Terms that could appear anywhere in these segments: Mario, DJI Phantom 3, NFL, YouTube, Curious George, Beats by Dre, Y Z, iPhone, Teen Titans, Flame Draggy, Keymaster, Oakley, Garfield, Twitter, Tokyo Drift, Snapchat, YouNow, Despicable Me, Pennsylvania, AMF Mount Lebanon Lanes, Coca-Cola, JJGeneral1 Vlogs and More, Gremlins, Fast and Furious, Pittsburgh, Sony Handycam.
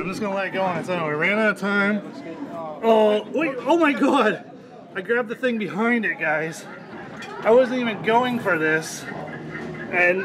I'm just gonna let it go on its own. We ran out of time. Oh wait! Oh my God! I grabbed the thing behind it, guys. I wasn't even going for this, and.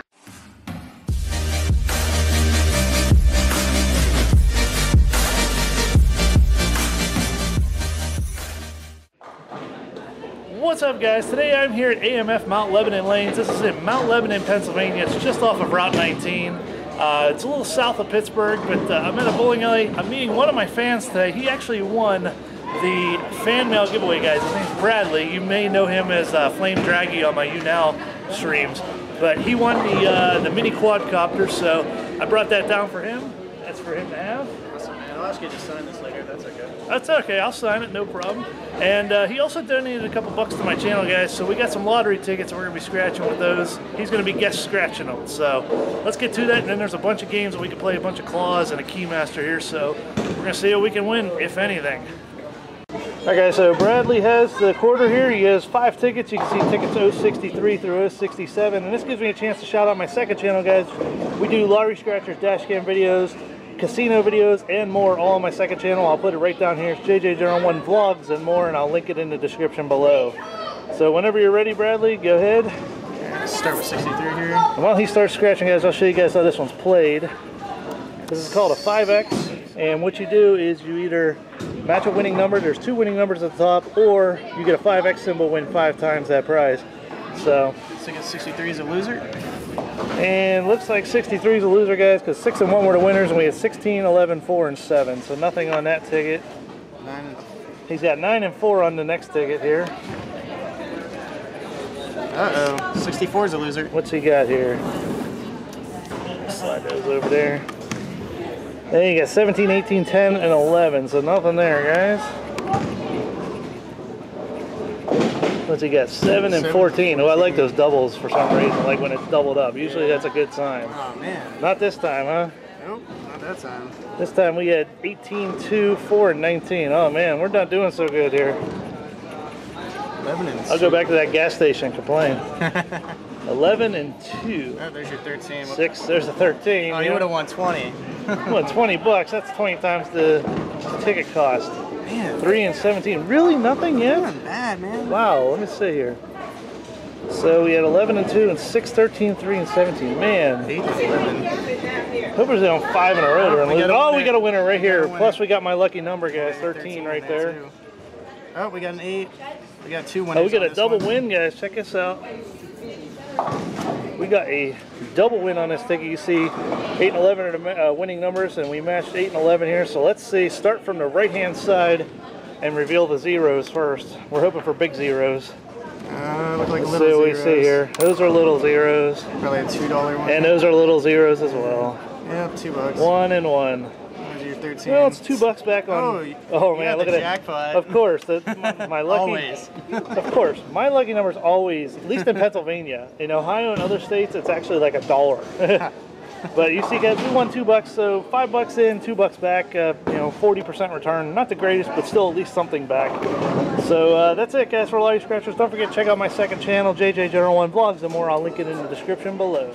What's up guys, today I'm here at AMF Mount Lebanon Lanes. This is in Mount Lebanon, Pennsylvania. It's just off of Route 19. It's a little south of Pittsburgh, but I'm at a bowling alley. I'm meeting one of my fans today. He actually won the fan mail giveaway, guys. His name's Bradley. You may know him as Flame Draggy on my YouNow streams, but he won the mini quadcopter, so I brought that down for him. That's for him to have. I'll ask you to sign this later, that's okay. That's okay, I'll sign it, no problem. And he also donated a couple bucks to my channel, guys, so we got some lottery tickets and we're gonna be scratching with those. He's gonna be guest scratching them, so let's get to that. And then there's a bunch of games that we can play, a bunch of claws and a Keymaster here, so we're gonna see what we can win, if anything. All right, guys, so Bradley has the quarter here. He has 5 tickets. You can see tickets 063 through 067, and this gives me a chance to shout out my second channel, guys. We do lottery scratchers, dash cam videos, casino videos, and more, all on my second channel. I'll put it right down here. It's JJGeneral1 Vlogs and More, and I'll link it in the description below. So whenever you're ready, Bradley, go ahead. Yeah, start with 63 here. And while he starts scratching, guys, I'll show you guys how this one's played. This is called a 5X, and what you do is you either match a winning number, there's 2 winning numbers at the top, or you get a 5X symbol, win 5 times that prize. So I guess 63 is a loser? And looks like 63 is a loser, guys, because 6 and 1 were the winners, and we had 16, 11, 4, and 7. So nothing on that ticket. He's got 9 and 4 on the next ticket here. Uh-oh. 64 is a loser. What's he got here? Slide those over there. Then you got 17, 18, 10, and 11. So nothing there, guys. What's he got? 7 and 14. Oh, I like those doubles for some reason, like when it's doubled up. Usually that's a good sign. Oh, man. Not this time, huh? Nope, not that time. This time we had 18, 2, 4, and 19. Oh, man, we're not doing so good here. I'll go back to that gas station and complain. 11 and 2. Oh, there's your 13. 6, there's a 13. Oh, you would have won 20. Won 20 bucks. That's 20 times the ticket cost. Man. 3 and 17. Really? Nothing yet? Not bad, man. Wow, let me see here. So we had 11 and 2 and 6, 13, 3, and 17. Man. 8 and 11. Hoopers on 5 in a row. We got a winner right here. Plus, we got my lucky number, guys. 13 right there. Too. Oh, we got an 8. We got 2 winners. Oh, we got a double win, guys. Check this out. We got a double win on this ticket. You see 8 and 11 are the winning numbers, and we matched 8 and 11 here. So let's see, start from the right-hand side and reveal the zeros first. We're hoping for big zeros. Look like little zeros. Let's see what we see here. Those are little zeros. Probably a $2 one. And those are little zeros as well. Yeah, $2. 1 and 1. Your 13. Well, it's $2 back on. Oh man, look at that jackpot! Of course, my lucky. Always. Of course, my lucky number is always. At least in Pennsylvania, in Ohio and other states, it's actually like $1. But you see, guys, we won $2, so $5 in, $2 back. 40% return. Not the greatest, but still at least something back. So that's it, guys, for Lottery Scratchers. Don't forget to check out my second channel, JJGeneral1 Vlogs and More. I'll link it in the description below.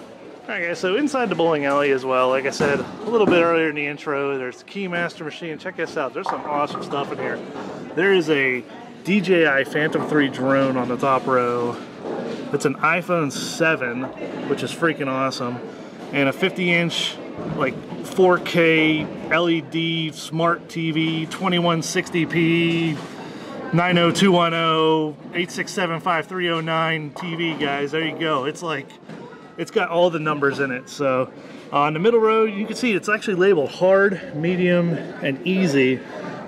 Alright guys, so inside the bowling alley as well, like I said a little bit earlier in the intro, there's the Keymaster machine. Check this out, there's some awesome stuff in here. There is a DJI Phantom 3 drone on the top row. It's an iPhone 7, which is freaking awesome. And a 50-inch, like 4K LED smart TV, 2160p, 90210, 8675309 TV, guys, there you go. It's like... it's got all the numbers in it. So on the middle row, you can see it's actually labeled hard, medium, and easy.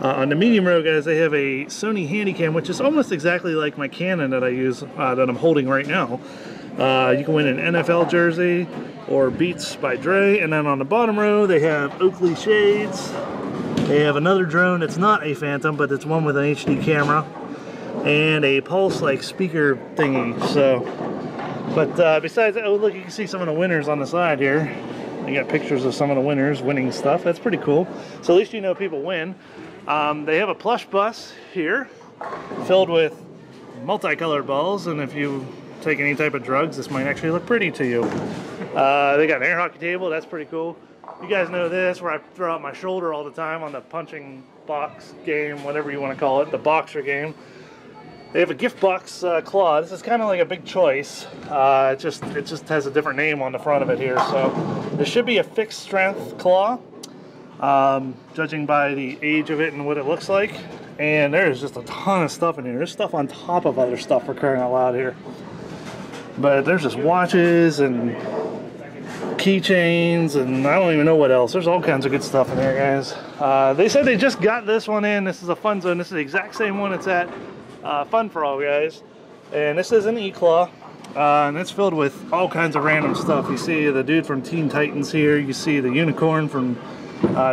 On the medium row, guys, they have a Sony Handycam, which is almost exactly like my Canon that I use, that I'm holding right now. You can win an NFL jersey or Beats by Dre. And then on the bottom row, they have Oakley shades. They have another drone that's not a Phantom, but it's one with an HD camera. And a Pulse-like speaker thingy, so. But besides that, oh look, you can see some of the winners on the side here. You got pictures of some of the winners winning stuff. That's pretty cool. So at least you know people win. They have a plush bus here filled with multicolored balls, and if you take any type of drugs, this might actually look pretty to you. They got an air hockey table. That's pretty cool. You guys know this, where I throw out my shoulder all the time on the punching box game, whatever you want to call it, the boxer game. They have a gift box claw. This is kind of like a Big Choice. It just has a different name on the front of it here. So there should be a fixed strength claw, judging by the age of it and what it looks like. And there's just a ton of stuff in here. There's stuff on top of other stuff for crying out loud here. But there's just watches and keychains and I don't even know what else. There's all kinds of good stuff in there, guys. They said they just got this one in. This is a Fun Zone. This is the exact same one it's at Fun for All, guys. And this is an E-Claw. And it's filled with all kinds of random stuff. You see the dude from Teen Titans here. You see the unicorn from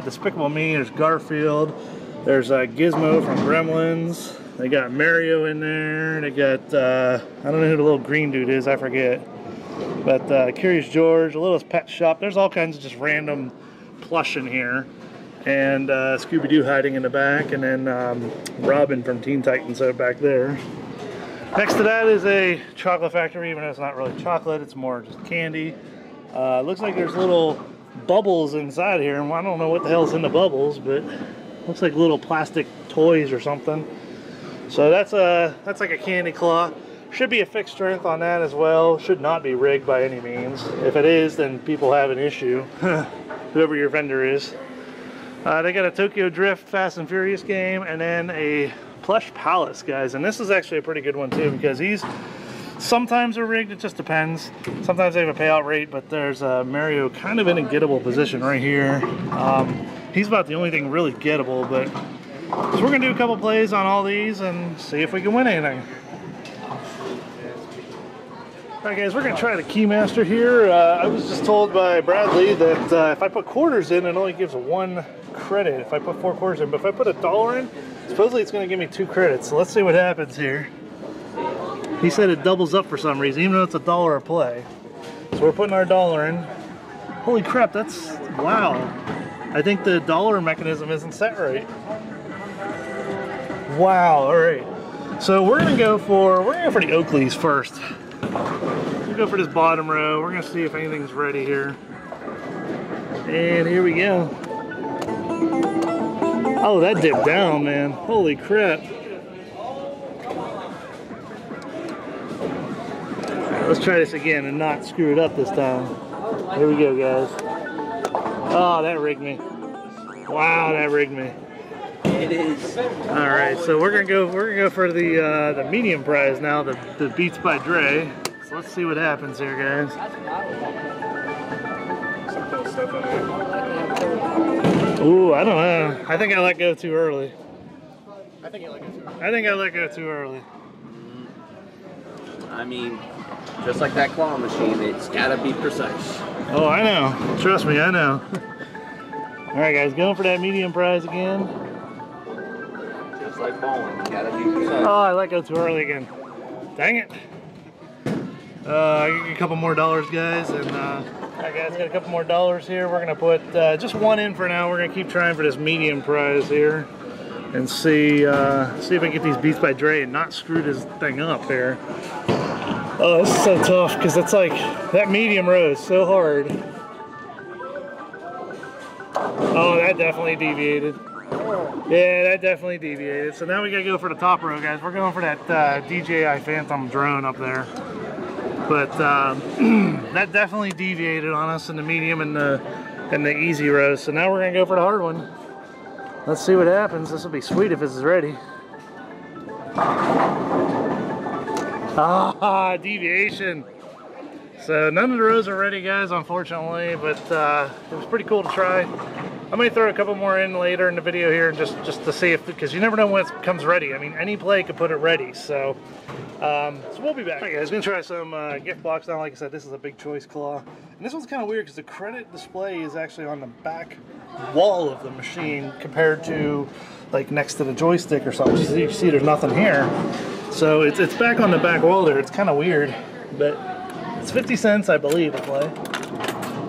Despicable Me. There's Garfield. There's Gizmo from Gremlins. They got Mario in there. They got, I don't know who the little green dude is, I forget. But Curious George, a little pet shop. There's all kinds of just random plush in here. And Scooby Doo hiding in the back. And then Robin from Teen Titans back there. Next to that is a chocolate factory, even though it's not really chocolate. It's more just candy. Looks like there's little bubbles inside here. And I don't know what the hell's in the bubbles, but looks like little plastic toys or something. So that's like a candy claw. Should be a fixed strength on that as well. Should not be rigged by any means. If it is, then people have an issue, whoever your vendor is. They got a Tokyo Drift Fast and Furious game and then a plush palace, guys. And this is actually a pretty good one too, because these sometimes are rigged. It just depends. Sometimes they have a payout rate, but there's Mario kind of in a gettable position right here. He's about the only thing really gettable, but so we're going to do a couple plays on all these and see if we can win anything. Alright guys, we're going to try the Keymaster here. I was just told by Bradley that if I put quarters in, it only gives one credit if I put 4 quarters in. But if I put $1 in, supposedly it's going to give me 2 credits. So let's see what happens here. He said it doubles up for some reason, even though it's $1 a play. So we're putting our $1 in. Holy crap, that's... wow. I think the dollar mechanism isn't set right. Wow, alright. So we're gonna go for the Oakleys first. We'll go for this bottom row. We're gonna see if anything's ready here. And here we go. Oh, that dipped down, man. Holy crap. Right, let's try this again and not screw it up this time. Here we go, guys. Oh, that rigged me. Wow, that rigged me. It is. All right, so we're gonna go for the medium prize now, the Beats by Dre. So let's see what happens here, guys. Ooh, I don't know. I think I let go too early. I think I let go too early. I think I let go too early. I mean, just like that claw machine, it's gotta be precise. Oh, I know. Trust me, I know. All right, guys, going for that medium prize again. Like bowling, you gotta be precise. Oh, I let go too early again. Dang it. I got a couple more dollars, guys, and alright guys, got a couple more dollars here. We're gonna put just one in for now. We're gonna keep trying for this medium prize here and see see if I can get these Beats by Dre and not screw this thing up here. Oh, this is so tough because it's like that medium row is so hard. Oh, that definitely deviated. Yeah, that definitely deviated. So now we gotta go for the top row, guys. We're going for that DJI Phantom drone up there. But that definitely deviated on us in the medium and the easy row. So now we're gonna go for the hard one. Let's see what happens. This will be sweet if it's ready. Ah, deviation. So none of the rows are ready, guys, unfortunately. But it was pretty cool to try. I might throw a couple more in later in the video here just to see if, because you never know when it comes ready. I mean, any play could put it ready, so so we'll be back. Alright guys, gonna try some gift box now. Like I said, this is a Big Choice claw, and this one's kind of weird because the credit display is actually on the back wall of the machine compared to like next to the joystick or something. You see there's nothing here, so it's back on the back wall there. It's kind of weird, but it's 50 cents, I believe, a play.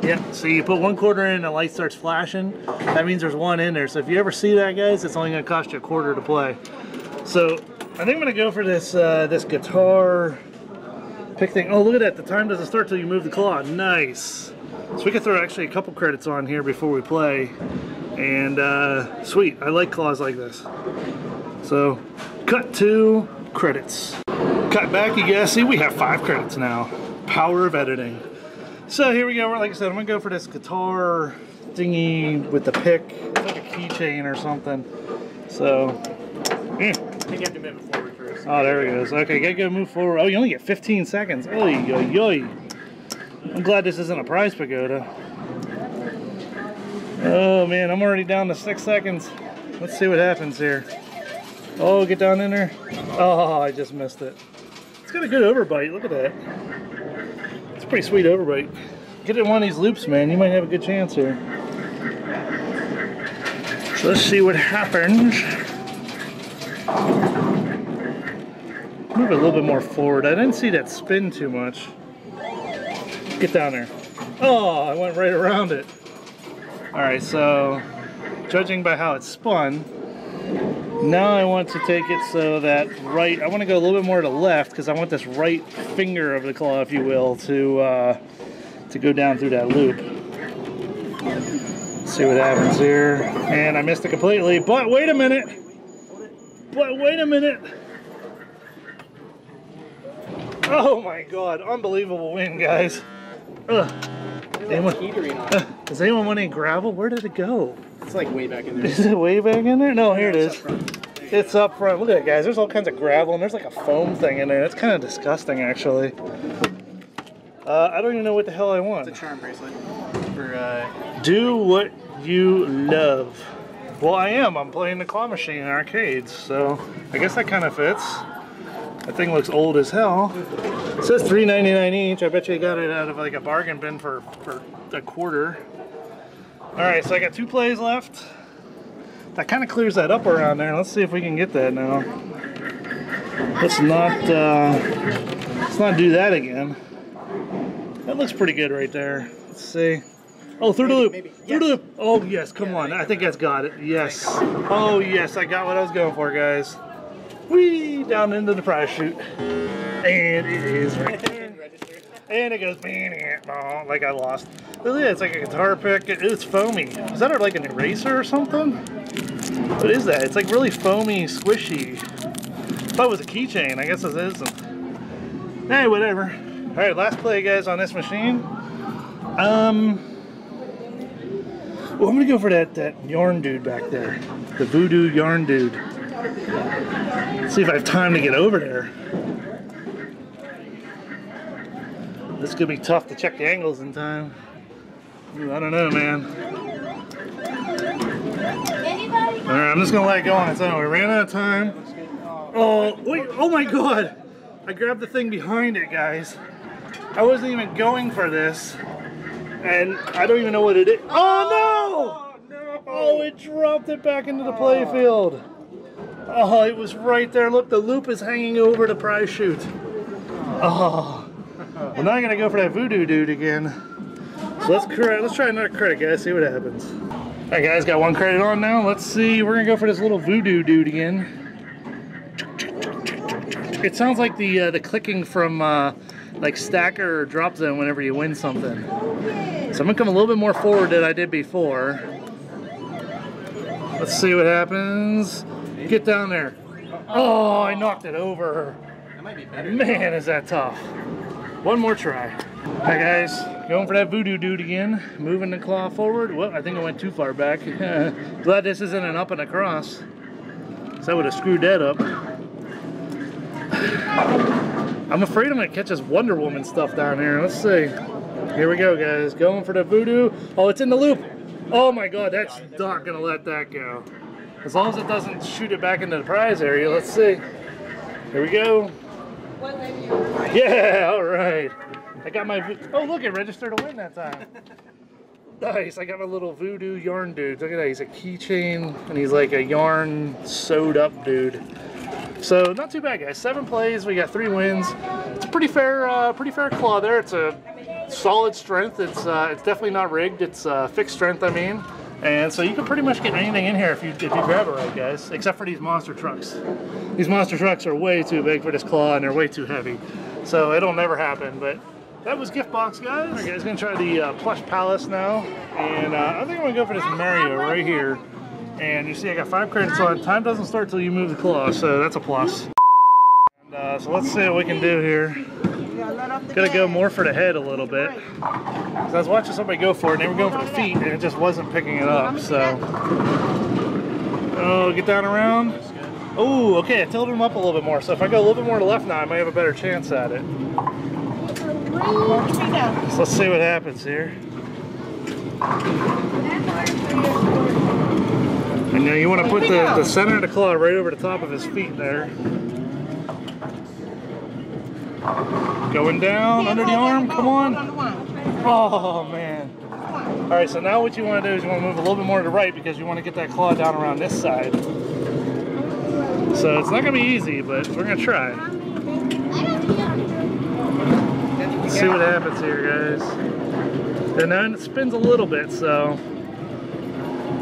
Yeah, so you put $1 in and the light starts flashing. That means there's one in there. So if you ever see that, guys, it's only going to cost you $0.25 to play. So I think I'm going to go for this this guitar pick thing. Oh, look at that. The time doesn't start till you move the claw. Nice. So So we could throw actually a couple credits on here before we play. And sweet, I like claws like this. So cut to credits. Cut back, you guys see we have 5 credits now. Power of editing. So here we go. Like I said, I'm gonna go for this guitar thingy with the pick. It's like a keychain or something. So I think you have to move it forward first. Oh, there it goes. Okay, gotta go move forward. Oh, you only get 15 seconds. Oy, oy, oy. I'm glad this isn't a prize pagoda. Oh man, I'm already down to 6 seconds. Let's see what happens here. Oh, get down in there. Oh, I just missed it. It's got a good overbite. Look at that. It's a pretty sweet overbite. Get in one of these loops, man. You might have a good chance here. So let's see what happens. Move it a little bit more forward. I didn't see that spin too much. Get down there. Oh, I went right around it. Alright, so judging by how it spun, now I want to take it so that right, I want to go a little bit more to the left because I want this right finger of the claw, if you will, to go down through that loop. Let's see what happens here. And I missed it completely, but wait a minute! But wait a minute! Oh my god, unbelievable win, guys. Ugh. Does anyone want any gravel? Where did it go? It's like way back in there. Is it way back in there? No, here it is. It's up front. Look at it, guys. There's all kinds of gravel, and there's like a foam thing in there. It's kind of disgusting, actually. I don't even know what the hell I want. It's a charm bracelet. For, do what you love. Well, I am. I'm playing the claw machine in arcades, so I guess that kind of fits. That thing looks old as hell. It says $3.99 each. I bet you got it out of like a bargain bin for a quarter. Alright, so I got 2 plays left. That kind of clears that up around there. Let's see if we can get that now. Let's not do that again. That looks pretty good right there. Let's see. Oh, through the loop. Through the loop. Oh, yes. Come on. I think that's got it. Yes. Oh, yes. I got what I was going for, guys. Whee! Down into the prize chute. And it is right there. And it goes like I lost. It's like a guitar pick. It's foamy. Is that like an eraser or something? What is that? It's like really foamy, squishy. I thought it was a keychain. I guess it isn't. Hey, whatever. Alright, last play, guys, on this machine. Well, I'm going to go for that yarn dude back there. The voodoo yarn dude. Let's see if I have time to get over there. This could be tough to check the angles in time. Ooh, I don't know, man. Alright, I'm just gonna let it go on its own. We ran out of time. Oh, wait, oh my god! I grabbed the thing behind it, guys. I wasn't even going for this. And I don't even know what it is. Oh no! Oh, it dropped it back into the play field. Oh, it was right there. Look, the loop is hanging over the prize chute. Oh. Well, now I'm going to go for that voodoo dude again. So let's try another credit, guys. See what happens. All right, guys. Got 1 credit on now. Let's see. We're going to go for this little voodoo dude again. It sounds like the clicking from like stacker or drop zone whenever you win something. So I'm going to come a little bit more forward than I did before. Let's see what happens. Get down there. Oh, I knocked it over. That might be better. Man, is that tough. One more try. All right, guys. Going for that voodoo dude again. Moving the claw forward. Well, I think I went too far back. Glad this isn't an up and across. Because I would have screwed that up. I'm afraid I'm going to catch this Wonder Woman stuff down here. Let's see. Here we go, guys. Going for the voodoo. Oh, it's in the loop. Oh, my God. That's not going to let that go. As long as it doesn't shoot it back into the prize area, let's see. Here we go. Yeah, all right. I got my, oh look, it registered to win that time. Nice, I got my little voodoo yarn dude. Look at that, he's a keychain and he's like a yarn sewed up dude. So not too bad, guys. 7 plays, we got 3 wins. It's a pretty fair claw there. It's a solid strength. It's definitely not rigged. It's fixed strength, I mean. And so you can pretty much get anything in here if you grab it right, guys, except for these monster trucks. These monster trucks are way too big for this claw and they're way too heavy. So it'll never happen, but that was gift box, guys. Alright guys, gonna try the plush palace now, and I think I'm gonna go for this Mario right here. And you see I got 5 credits on. Time doesn't start till you move the claw, so that's a plus. And, so let's see what we can do here. Gotta go more for the head a little bit. So I was watching somebody go for it, and they were going for the feet, and it just wasn't picking it up, so. Oh, get down around. Oh, okay, I tilted him up a little bit more, so if I go a little bit more to the left now, I might have a better chance at it. So let's see what happens here. And now you want to put the center of the claw right over the top of his feet there. Going down under the arm, come on. Oh, man. All right, so now what you want to do is you want to move a little bit more to the right because you want to get that claw down around this side. So it's not going to be easy, but we're going to try. Let's see what happens here, guys. And then it spins a little bit, so...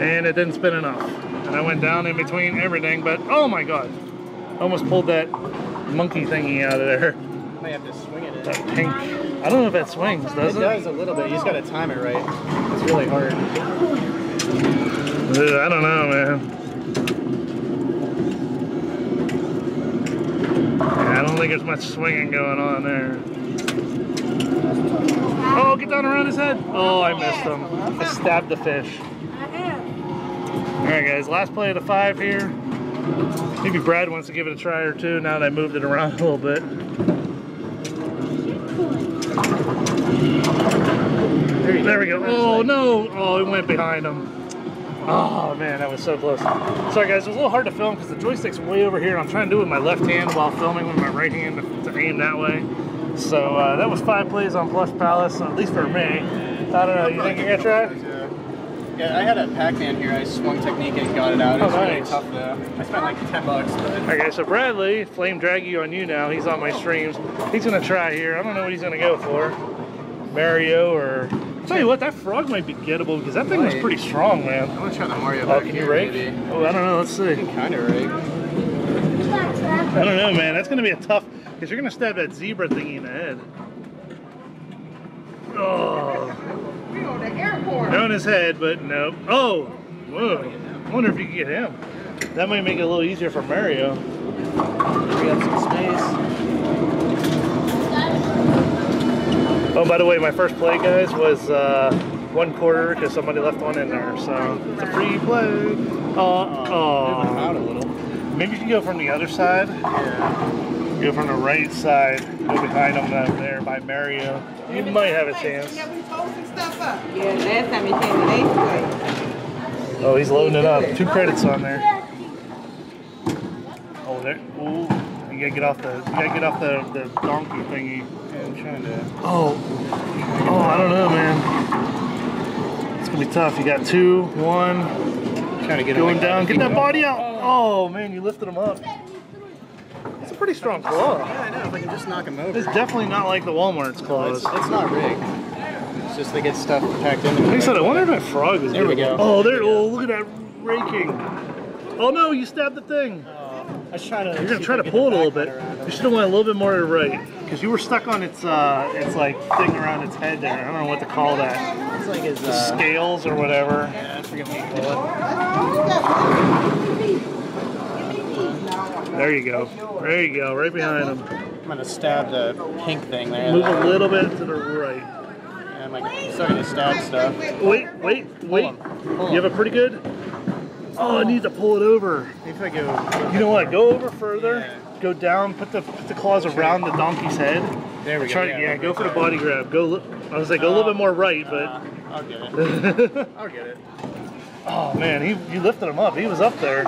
And it didn't spin enough. And I went down in between everything, but oh my god. Almost pulled that monkey thingy out of there. Might have to swing it in. That pink. I don't know if that swings, does it? It does a little bit. You just got to time it right. It's really hard. Dude, I don't know, man. Yeah, I don't think there's much swinging going on there. Oh, get down around his head. Oh, I missed him. I stabbed the fish. Alright guys, last play of the 5 here. Maybe Brad wants to give it a try or two now that I moved it around a little bit. There we go. Oh no! Oh, it went behind him. Oh man, that was so close. Sorry guys, it was a little hard to film because the joystick's way over here and I'm trying to do it with my left hand while filming with my right hand to aim that way. So that was 5 plays on Plush Palace, at least for me. I don't know, you think you're gonna try it? Yeah, I had a Pac-Man here. I swung technique and got it out. It was really tough though. I spent like $10. Alright guys, so Bradley, Flame Draggy on YouNow, he's on my streams. He's gonna try here. I don't know what he's gonna go for. Mario or... I'll tell you what, that frog might be gettable because that thing was pretty strong, man. I wanna try the Mario back here, maybe. Oh, I don't know, let's see. Kinda rake. I don't know, man. That's gonna be a tough... Because you're gonna stab that zebra thingy in the head. Oh... On his head, but no. Oh, whoa! I wonder if you can get him. That might make it a little easier for Mario. We have some space. Oh, by the way, my first play, guys, was 1/4 because somebody left one in there, so it's a free play. Out a little. Maybe you can go from the other side. Yeah. Go from the right side. Go behind him there by Mario. You might have a chance. Yeah, last time he came in 8th grade. Oh, he's loading it up. 2 credits on there. Oh, there. Ooh, you gotta get off the. You gotta get off the donkey thingy. Yeah, I'm trying to. Oh. Oh, I don't know, man. It's gonna be tough. You got 2, 1. I'm trying to get going down. Get that body out. Oh man, you lifted him up. It's a pretty strong claw. Yeah, I know. If I can just knock him over. It's definitely not like the Walmart's claws. No, it's not rigged. It's just they get stuff packed in. Like I said, I wonder if that frog is there. Good. We go. Oh, there. Oh, look at that raking. Oh no, you stabbed the thing. I was trying to. You're gonna try to pull it a little bit. You should have went a little bit more to the right because you were stuck on its like thing around its head there. I don't know what to call that. It's like his scales or whatever. Yeah, I forget what you call it. There you go. There you go. Right behind him. I'm gonna stab the pink thing there. Move a little bit to the right. I'm like starting to stab stuff. Wait. Hold on. You have a pretty good? Oh, I need to pull it over. Maybe I go. You know what? Go over further. Yeah. Go down. Put the claws around the donkey's head. There we go. Yeah, go for the body grab. Go. I was like, go a little bit more right, but. I'll get it. I'll get it. Oh man, you lifted him up. He was up there.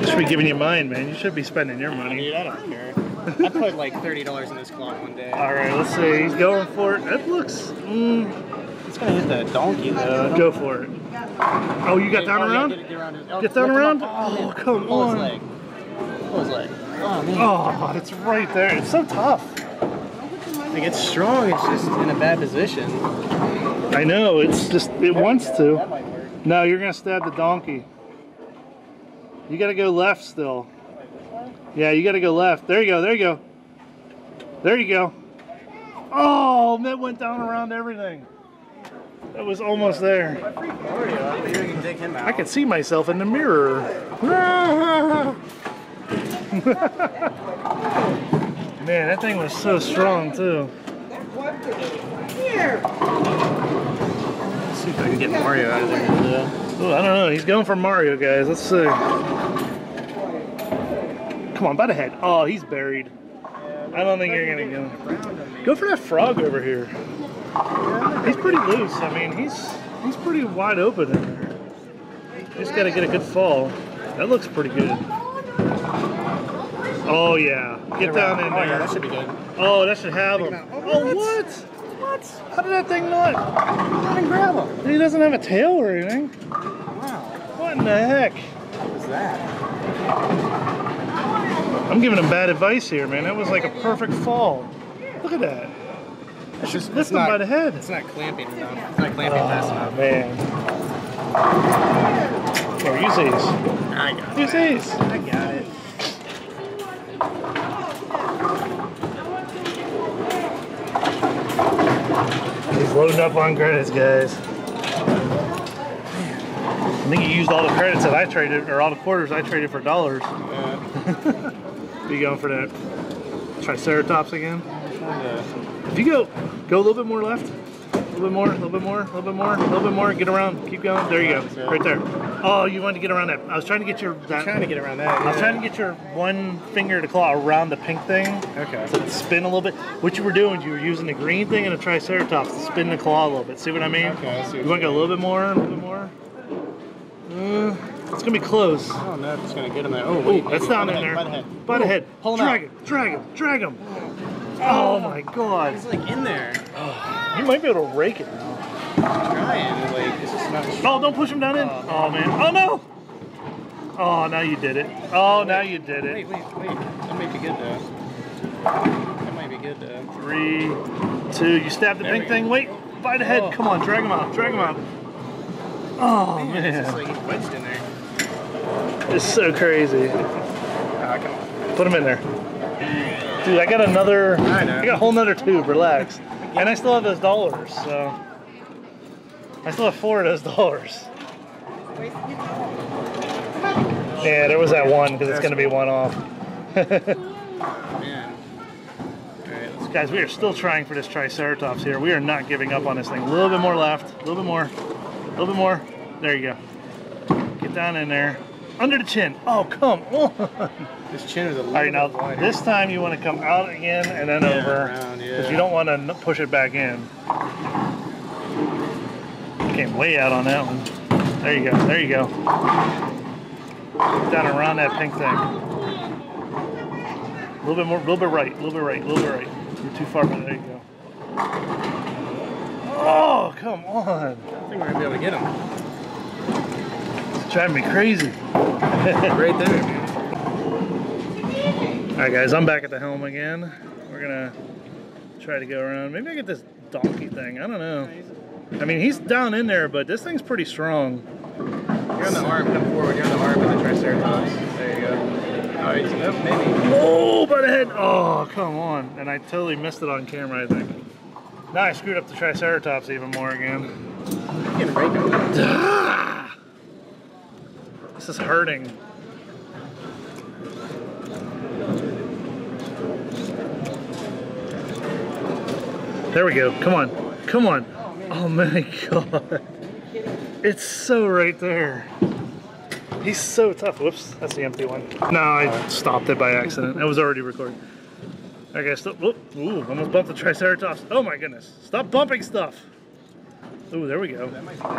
You should be giving your mind, man. You should be spending your money. Dude, I don't care. I put like $30 in this clock one day. Alright, let's see. He's going for it. That looks... It's going to hit the donkey, though. Go for it. Oh, you got down around? Yeah, get down around? Oh, come on. Pull his leg. Oh, man. Oh, it's right there. It's so tough. Like, it's strong. It's just in a bad position. I know. It's just... It wants to. That might work. No, you're going to stab the donkey. You got to go left still. Yeah, you gotta go left. There you go, there you go. There you go. Oh, that went down around everything. That was almost there. I could see myself in the mirror. Man, that thing was so strong too. Let's see if I can get Mario out of there. Oh, I don't know. He's going for Mario, guys. Let's see. Come on, butt ahead. Oh, he's buried. I don't think you're gonna go. Go for that frog over here. He's pretty loose. I mean, he's pretty wide open in there. Just gotta get a good fall. That looks pretty good. Oh yeah, get down in there. Oh yeah, that should be good. Oh, that should have him. Oh what? What? How did that thing not? I didn't grab him. He doesn't have a tail or anything. Wow. What in the heck? What was that? I'm giving him bad advice here, man. That was like a perfect fall. Look at that. That's just lifted by the head. It's not clamping enough. It's not clamping fast enough. Oh man. Here, use these. I got it. Use these. I got it. He's loading up on credits, guys. I think he used all the credits that I traded, or all the quarters I traded for dollars. Yeah. You going for that Triceratops again? Yeah. If you go a little bit more left, a little bit more, a little bit more, a little bit more, a little bit more. Get around, keep going. There you go, right there. Oh, you wanted to get around that. I was trying to get your. That, trying to get around that. I was trying to get your one finger to claw around the pink thing. Okay. So spin a little bit. What you were doing, you were using the green thing and a Triceratops to spin the claw a little bit. See what I mean? Okay. I see. You want to go a little bit more, a little bit more. It's gonna be close. I don't know if it's gonna get in there. Oh, wait, that's down in there. Butt ahead. Hold on. Drag him. Drag him. Drag him. Oh my God. He's like in there. You might be able to rake it now. Trying, like, it's just not strong. Oh, don't push him down in. Oh, man. Oh, no. Oh, now you did it. Oh, wait, now you did it. Wait, wait, wait. That might be good, though. That might be good, though. 3, 2. You stabbed the pink thing. Wait. By the head. Oh. Come on. Drag him out. Drag him out. Oh, man. It's just like he's wedged in there. It's so crazy. Ah, come on. Put him in there. Dude, I got another. I know. I got a whole nother tube. Relax. And I still have those dollars, so. I still have 4 of those dollars. Yeah, there was that one because it's going to be one off. Man. All right, let's guys, we are still trying for this Triceratops here. We are not giving up on this thing. A little bit more left. A little bit more. A little bit more. There you go. Get down in there. Under the chin. Oh, come on. This chin is a little bit wider. All right, now this time you want to come out again and then over. Because you don't want to push it back in. Came way out on that one. There you go. There you go. Down around that pink thing. A little bit more. A little bit right. A little bit right. A little bit right. You're too far from there. You go. Oh, come on! I think we're gonna be able to get him. It's driving me crazy. Right there, man. All right, guys. I'm back at the helm again. We're gonna try to go around. Maybe I get this donkey thing. I don't know. I mean, he's down in there, but this thing's pretty strong. You're on the arm, come forward. You're on the arm of the Triceratops. There you go. All right, nope, maybe. Oh, by the head. Oh, come on. And I totally missed it on camera, I think. Now I screwed up the Triceratops even more again. You can break it. This is hurting. There we go. Come on. Come on. Oh my God, it's so right there. He's so tough. Whoops, that's the empty one. No, I stopped it by accident. I was already recording. All right, guys, stop. Ooh, almost bumped the Triceratops. Oh my goodness, stop bumping stuff. Ooh, there we go.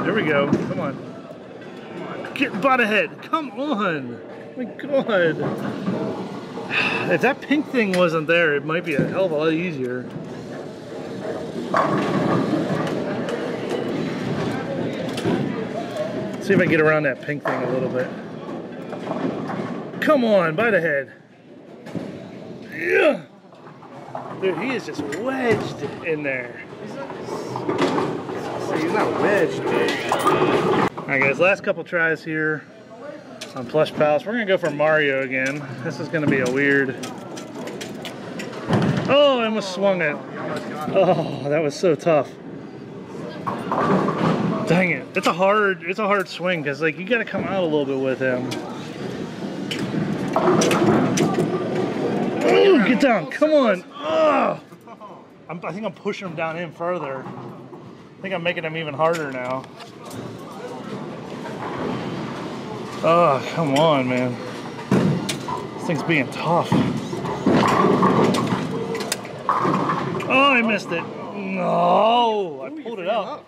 There we go, come on. Get butt ahead, come on. Oh my God. If that pink thing wasn't there, it might be a hell of a lot easier. See if I can get around that pink thing a little bit. Come on, by the head. Yeah. Dude, he is just wedged in there. He's not wedged, dude. All right, guys, last couple tries here. on Plush Palace. We're gonna go for Mario again. This is gonna be a weird. Oh, I almost swung it. Oh, that was so tough. Dang it. It's a hard swing because like you gotta come out a little bit with him. Ooh, get down, come on. Oh. I think I'm pushing him down in further. I think I'm making him even harder now. Oh, come on, man. This thing's being tough. Oh, I missed it. No, I pulled it out.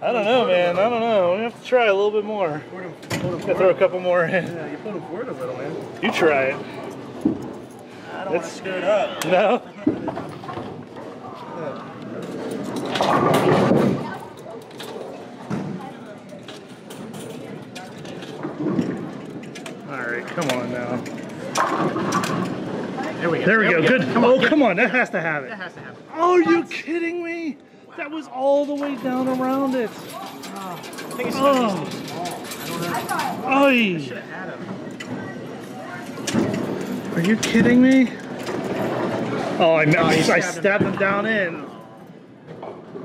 I don't know, man. I don't know. We have to try a little bit more. Gotta throw a couple more in. Yeah, you pulled him forward a little, man. You try it. I don't want to screw it up. No? Alright, come on now. There we go. There we go. Good. Oh, come on. That has to have it. That has to have it. Oh, are you kidding me? That was all the way down around it. I think it's not too small. I don't know. Are you kidding me? Oh, I stabbed him down in.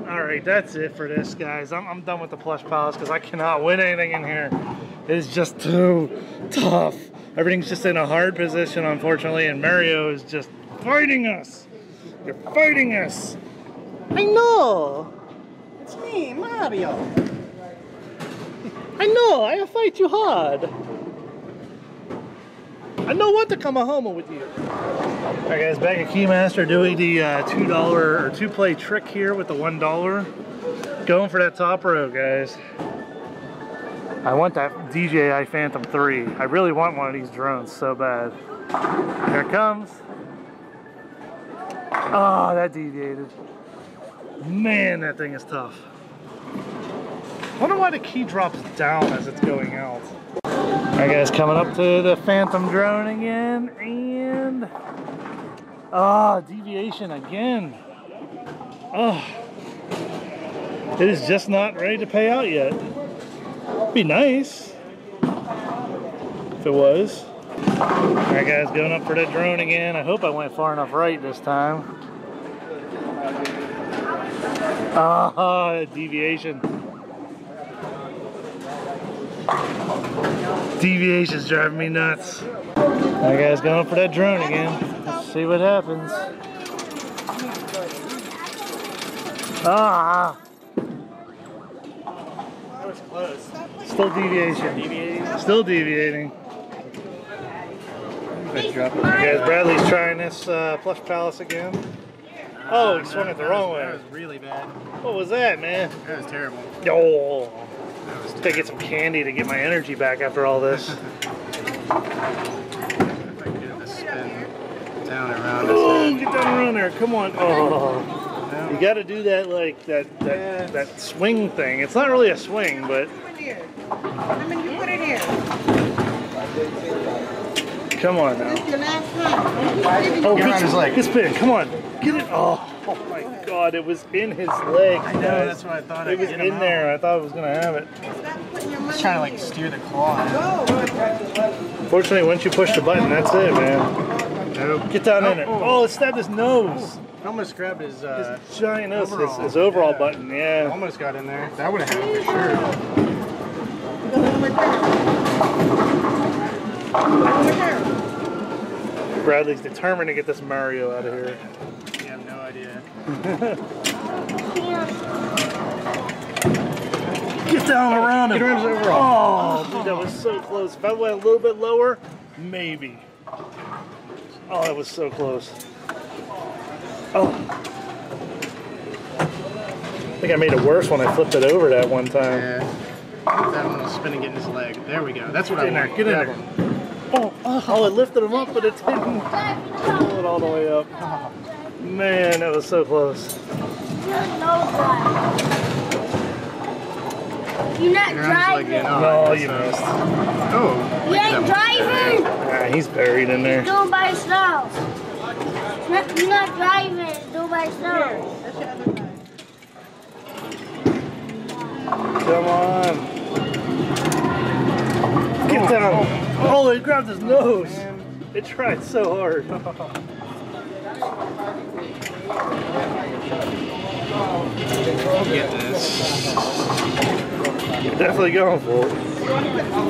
All right, that's it for this, guys. I'm done with the Plush Palace because I cannot win anything in here. It's just too tough. Everything's just in a hard position, unfortunately, and Mario is just fighting us. You're fighting us. I know. It's me, Mario. I know. I fight you hard. I know what to come a homo with you. All right, guys, back at Keymaster doing the $2 or two-play trick here with the $1. Going for that top row, guys. I want that DJI Phantom 3. I really want one of these drones so bad. Here it comes. Oh, that deviated. Man, that thing is tough. I wonder why the key drops down as it's going out. Alright guys, coming up to the Phantom drone again, and deviation again. Oh, it is just not ready to pay out yet. It'd be nice if it was. Alright guys, going up for that drone again. I hope I went far enough right this time. Ah, deviation. Deviation's driving me nuts. Alright guys, going up for that drone again. Let's see what happens. Ah! That was close. Still deviation. Still deviating. Nice job. Guys, Bradley's trying this Plush Palace again. Oh, he swung it the wrong way. That was really bad. What was that, man? That was terrible. Oh. I gotta get some candy to get my energy back after all this. Oh, get down around there! Come on! Oh, you got to do that like that swing thing. It's not really a swing, but come on now. Oh, this big! Come on, get it! Oh my God, it was in his leg. I know, that's what I thought. It was in there. I thought I was gonna have it. He's trying to like steer the claw. Fortunately, once you push the button, that's it, man. Nope. Get down in it. Oh, it stabbed his nose. I almost grabbed his giant nose, his overall button. Yeah. Almost got in there. That would have happened for sure. Bradley's determined to get this Mario out of here. Get down around him. Oh, dude, that was so close. If I went a little bit lower, maybe. Oh, that was so close. Oh. I think I made it worse when I flipped it over that one time. Yeah. That one was spinning in his leg. There we go. That's what I want. Get in there. Oh, it lifted him up, but it didn't pull it all the way up. Man, that was so close. You're not driving. No, you missed. Oh. You ain't driving. Nah, he's buried in there. Do it by yourself. You're not driving. Do it by yourself. That's the other guy. Come on. Get down. he grabbed his nose. It tried so hard. Get this. Definitely going for it.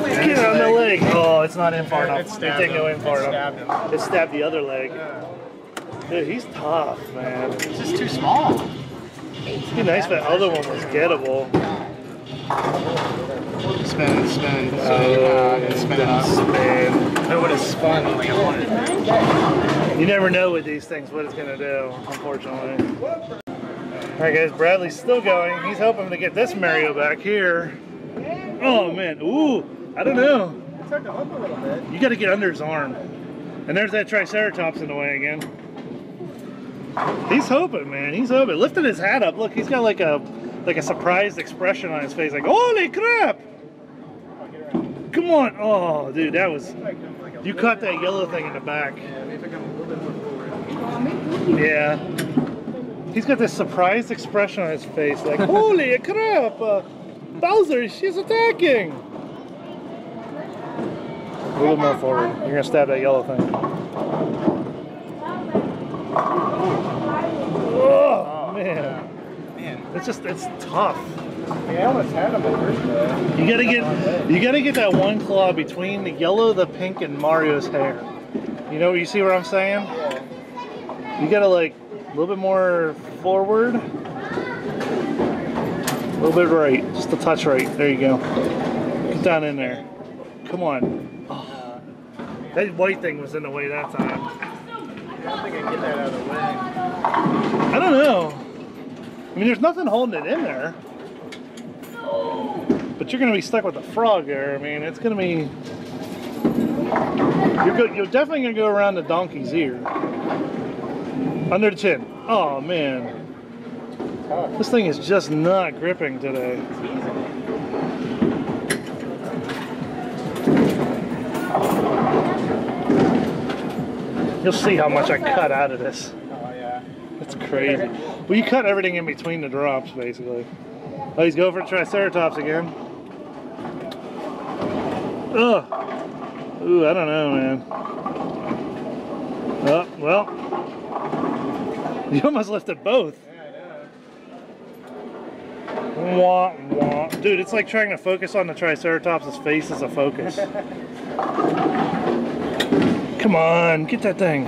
Get it on the leg. Oh, it's not in far enough. It didn't go in far enough. It stabbed the other leg. Dude, he's tough, man. It's just too small. It'd be nice if that other one was gettable. Spin, spin, spin up. Spin. I would have spun the way I wanted it. You never know with these things what it's going to do, unfortunately. Alright guys, Bradley's still going. He's hoping to get this Mario back here. Oh man, ooh, I don't know. It took a hook a little bit. You got to get under his arm. And there's that Triceratops in the way again. He's hoping, man, he's hoping. Lifted his hat up, look, he's got like a surprised expression on his face, like, holy crap! Come on, oh, dude, that was, you caught that yellow thing in the back. Yeah, he's got this surprised expression on his face, like, holy crap, Bowser, she's attacking! A little more forward, you're gonna stab that yellow thing. Oh, man. Man, it's tough. Yeah, I almost had him over. You gotta get that one claw between the yellow, the pink, and Mario's hair. You know, you see what I'm saying? Yeah. You gotta like a little bit more forward, a little bit right, just a touch right. There you go. Get down in there. Come on. Oh, that white thing was in the way that time. I don't think I can get that out of the way. I don't know. I mean, there's nothing holding it in there. But you're going to be stuck with the frog there. I mean, it's going to be... You're definitely going to go around the donkey's ear. Under the chin. Oh, man. This thing is just not gripping today. You'll see how much I cut out of this. Oh yeah. That's crazy. Well, you cut everything in between the drops, basically. Oh, he's going for Triceratops again. Ugh. Ooh, I don't know, man. Oh, well. You almost lifted both. Yeah, I know. Wah, wah. Dude, it's like trying to focus on the Triceratops' face as a focus. Come on, get that thing.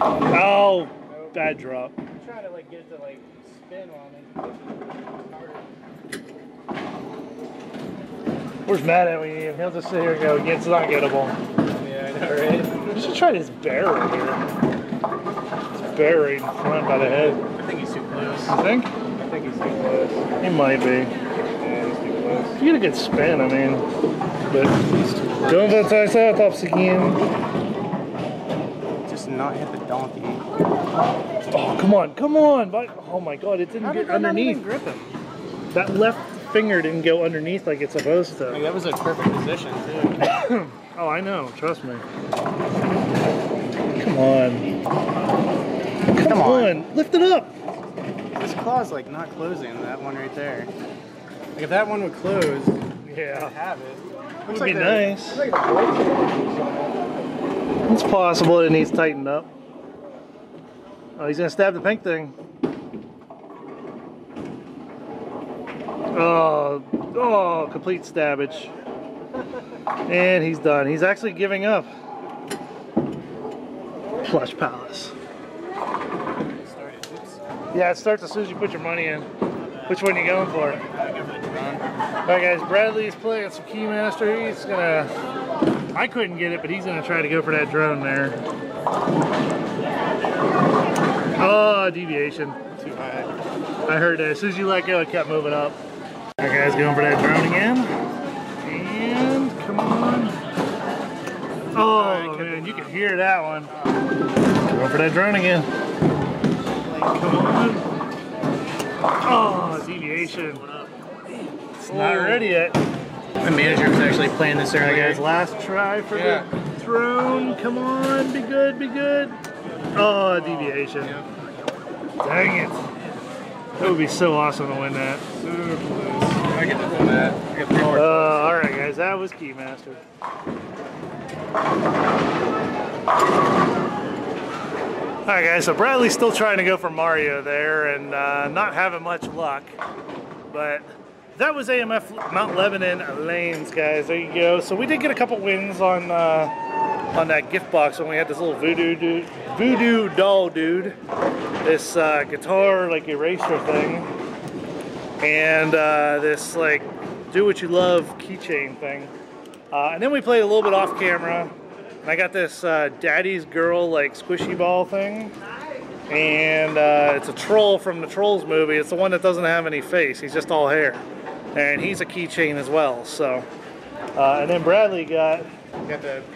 Oh, bad drop. I'm trying to like get it to like spin on it. Where's Matt at when you need him? He'll just sit here and go, it's not gettable. Yeah, I know, right? You should try this bear right here. It's bear right in front by the head. I think he's too close. You think? I think he's too close. He might be. Yeah, he's too close. You get a good spin, I mean. But going for the Triceratops again. Not hit the donkey. Oh, come on, come on! Oh my god, it didn't get underneath. Grip him? That left finger didn't go underneath like it's supposed to. Like, that was a perfect position, too. Oh, I know, trust me. Come on. Come on! Lift it up! This claw's like not closing, that one right there. Like, if that one would close, yeah, I'd have it. It would like be nice. It's like it's possible it needs tightened up. Oh, he's gonna stab the pink thing. Oh, oh, complete stabbage. And he's done. He's actually giving up. Plush Palace. Yeah, it starts as soon as you put your money in. Which one are you going for? Alright guys, Bradley's playing some Keymaster. He's gonna... I couldn't get it, but he's gonna try to go for that drone there. Oh, deviation. Too high. I heard that. As soon as you let go, it kept moving up. Alright guys, going for that drone again. And come on. Oh man, you can hear that one. Going for that drone again. Come on. Oh, deviation. It's not ready yet. My manager was actually playing this earlier. Guys, last try for the throne. Come on, be good, be good. Oh, deviation. Dang it. That would be so awesome to win that. Super close. I get to win that. Alright guys, that was Keymaster. Alright guys, so Bradley's still trying to go for Mario there and not having much luck, but that was AMF Mount Lebanon Lanes, guys. There you go. So we did get a couple wins on that gift box when we had this little voodoo doll dude, this guitar like eraser thing, and this like do what you love keychain thing, and then we played a little bit off camera. I got this daddy's girl like squishy ball thing, and it's a troll from the Trolls movie. It's the one that doesn't have any face, he's just all hair, and he's a keychain as well. So and then Bradley got that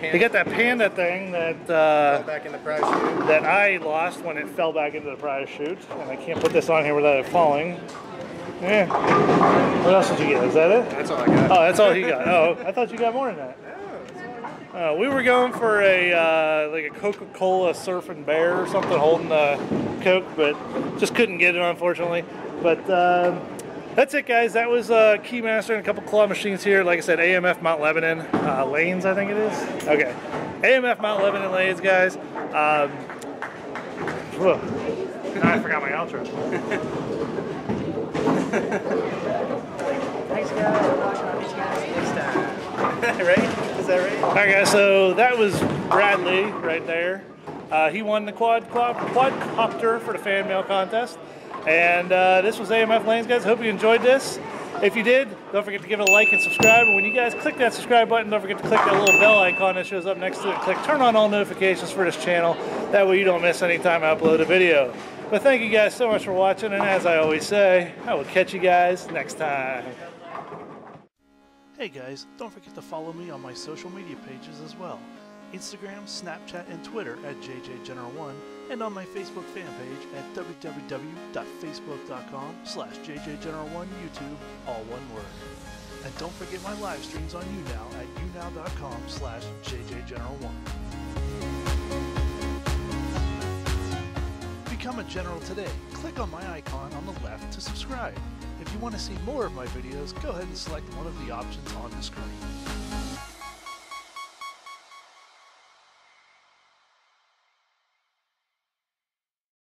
panda thing that fell back in the prize chute, that I lost when it fell back into the prize chute, and I can't put this on here without it falling. Yeah. What else did you get? Is that it? That's all I got. Oh, that's all he got. Oh, I thought you got more than that. We were going for a like a Coca-Cola surfing bear or something, holding the Coke, but just couldn't get it, unfortunately. But that's it, guys. That was Keymaster and a couple claw machines here. Like I said, AMF Mount Lebanon Lanes, I think it is. Okay, AMF Mount Lebanon Lanes, guys. I forgot my outro. Thanks, guys. We'll watch our videos next time. Right? Is that right? All right, guys. So that was Bradley right there. He won the quadcopter for the fan mail contest, and this was AMF Lanes, guys. Hope you enjoyed this. If you did, don't forget to give it a like and subscribe. And when you guys click that subscribe button, don't forget to click that little bell icon that shows up next to it. Click turn on all notifications for this channel. That way you don't miss any time I upload a video. But thank you guys so much for watching, and as I always say, I will catch you guys next time. Hey guys, don't forget to follow me on my social media pages as well. Instagram, Snapchat, and Twitter at JJGeneral1, and on my Facebook fan page at www.facebook.com/JJGeneral1 YouTube, all one word. And don't forget my live streams on YouNow at YouNow.com/JJGeneral1. Become a general today. Click on my icon on the left to subscribe. If you want to see more of my videos, go ahead and select one of the options on the screen.